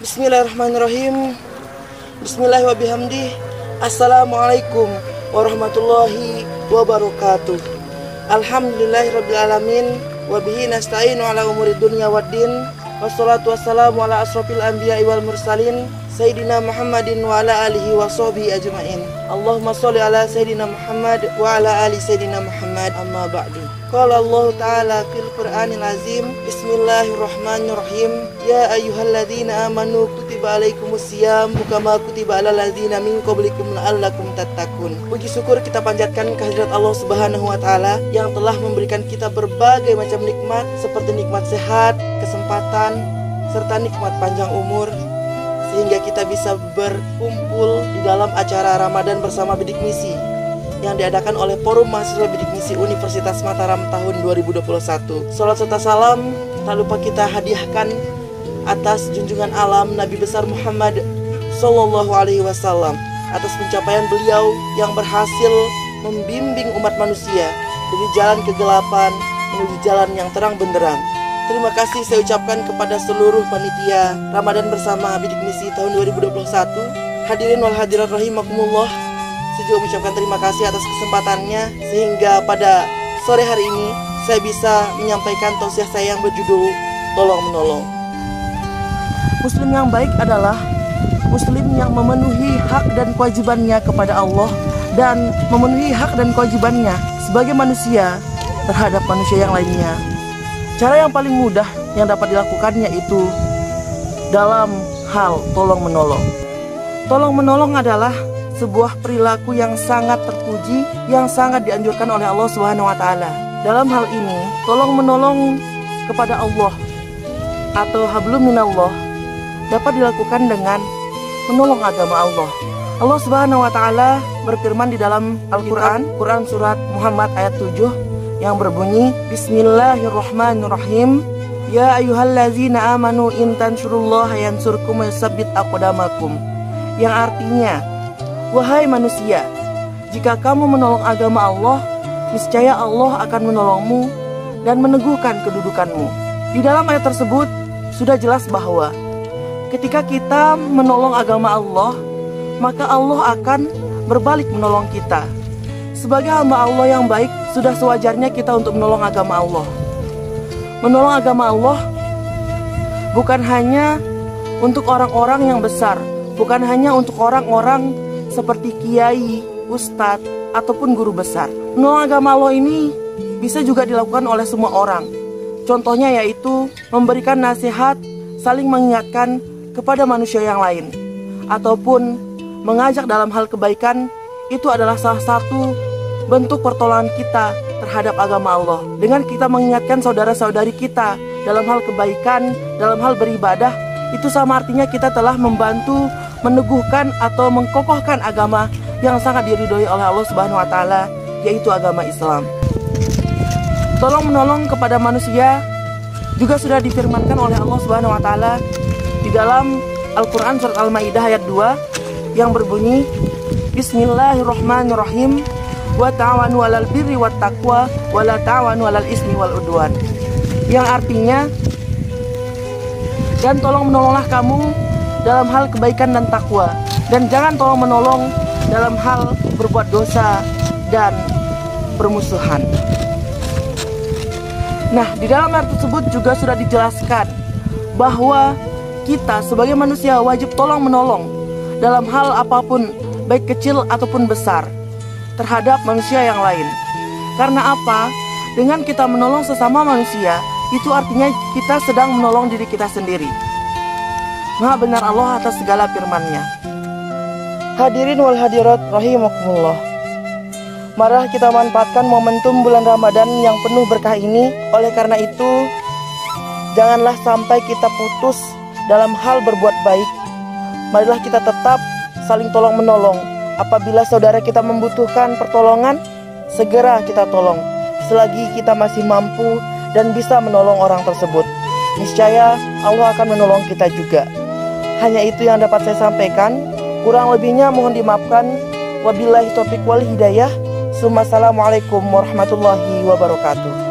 Bismillahirrahmanirrahim. Bismillahirrahmanirrahim wa bihamdih. Assalamualaikum warahmatullahi wabarakatuh. Alhamdulillahirabbil alamin wa bihi nasta'inu ala umuri dunya waddin. Wassalatu wassalamu ala asrofil anbiya'i wal mursalin Sayyidina Muhammadin wa ala alihi wa sahbihi ajma'in. Allahumma sholli ala Sayyidina Muhammad wa ala ali Sayyidina Muhammad. Amma ba'du. Qala Allah ta'ala fil Qur'anil azim. Bismillahirrahmanirrahim. Ya ayyuhalladzina amanu kutiba alaikumus siyam kama kutiba alal ladzina min qablikum la'allakum tattaqun. Puji syukur kita panjatkan kehadirat Allah Subhanahu wa taala yang telah memberikan kita berbagai macam nikmat seperti nikmat sehat, kesempatan, serta nikmat panjang umur, sehingga kita bisa berkumpul di dalam acara Ramadhan Bersama Bidik Misi yang diadakan oleh Forum Mahasiswa Bidik Misi Universitas Mataram tahun 2021. Salat serta salam tak lupa kita hadiahkan atas junjungan alam Nabi besar Muhammad Sallallahu Alaihi Wasallam atas pencapaian beliau yang berhasil membimbing umat manusia dari jalan kegelapan menuju jalan yang terang benderang. Terima kasih saya ucapkan kepada seluruh panitia Ramadhan Bersama Bidik Misi tahun 2021. Hadirin wal hadirat rahimakumullah, saya juga mengucapkan terima kasih atas kesempatannya sehingga pada sore hari ini saya bisa menyampaikan tausiah saya yang berjudul Tolong Menolong. Muslim yang baik adalah muslim yang memenuhi hak dan kewajibannya kepada Allah dan memenuhi hak dan kewajibannya sebagai manusia terhadap manusia yang lainnya. Cara yang paling mudah yang dapat dilakukan yaitu dalam hal tolong menolong. Tolong menolong adalah sebuah perilaku yang sangat terpuji, yang sangat dianjurkan oleh Allah Subhanahu wa taala. Dalam hal ini, tolong menolong kepada Allah atau hablum minallah dapat dilakukan dengan menolong agama Allah. Allah Subhanahu wa taala berfirman di dalam Al-Qur'an, Quran surat Muhammad ayat 7 yang berbunyi Bismillahirrahmanirrahim. Ya ayyuhallazina amanu in tansurullaha yansurkum wa yusabbit aqdamakum. Yang artinya, wahai manusia, jika kamu menolong agama Allah, niscaya Allah akan menolongmu dan meneguhkan kedudukanmu. Di dalam ayat tersebut sudah jelas bahwa ketika kita menolong agama Allah, maka Allah akan berbalik menolong kita. Sebagai hamba Allah yang baik, sudah sewajarnya kita untuk menolong agama Allah. Menolong agama Allah bukan hanya untuk orang-orang yang besar, bukan hanya untuk orang-orang seperti kiai, ustadz, ataupun guru besar. Menolong agama Allah ini bisa juga dilakukan oleh semua orang. Contohnya yaitu memberikan nasihat, saling mengingatkan kepada manusia yang lain, ataupun mengajak dalam hal kebaikan. Itu adalah salah satu bentuk pertolongan kita terhadap agama Allah. Dengan kita mengingatkan saudara-saudari kita dalam hal kebaikan, dalam hal beribadah, itu sama artinya kita telah membantu meneguhkan atau mengkokohkan agama yang sangat diridhoi oleh Allah Subhanahu wa taala, yaitu agama Islam. Tolong menolong kepada manusia juga sudah difirmankan oleh Allah Subhanahu wa taala di dalam Al-Qur'an surat Al-Maidah ayat 2 yang berbunyi Bismillahirrahmanirrahim. Wa ta'awanu 'alal birri wat taqwa wa la ta'awanu 'alal ismi wal udwan. Yang artinya, dan tolong menolonglah kamu dalam hal kebaikan dan takwa, dan jangan tolong menolong dalam hal berbuat dosa dan permusuhan. Nah, di dalam ayat tersebut juga sudah dijelaskan bahwa kita sebagai manusia wajib tolong menolong dalam hal apapun, baik kecil ataupun besar, terhadap manusia yang lain. Karena apa? Dengan kita menolong sesama manusia, itu artinya kita sedang menolong diri kita sendiri. Maha benar Allah atas segala firman-Nya. Hadirin wal hadirat rahimakumullah. Marilah kita manfaatkan momentum bulan Ramadan yang penuh berkah ini. Oleh karena itu, janganlah sampai kita putus dalam hal berbuat baik. Marilah kita tetap saling tolong menolong. Apabila saudara kita membutuhkan pertolongan, segera kita tolong selagi kita masih mampu dan bisa menolong orang tersebut. Niscaya Allah akan menolong kita juga. Hanya itu yang dapat saya sampaikan. Kurang lebihnya mohon dimaafkan. Wabillahi taufiq wal hidayah. Assalamualaikum warahmatullahi wabarakatuh.